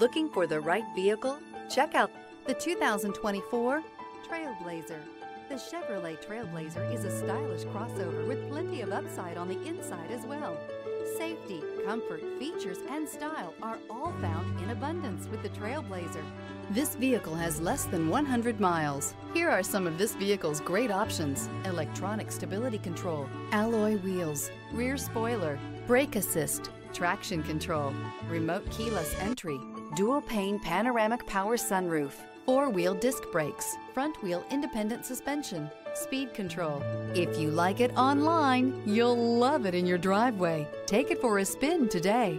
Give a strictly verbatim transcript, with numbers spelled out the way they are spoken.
Looking for the right vehicle? Check out the two thousand twenty-four TrailBlazer. The Chevrolet TrailBlazer is a stylish crossover with plenty of upside on the inside as well. Safety, comfort, features, and style are all found in abundance with the TrailBlazer. This vehicle has less than one hundred miles. Here are some of this vehicle's great options: electronic stability control, alloy wheels, rear spoiler, brake assist, traction control, remote keyless entry, dual pane panoramic power sunroof, four-wheel disc brakes, front wheel independent suspension, speed control. If you like it online, you'll love it in your driveway. Take it for a spin today.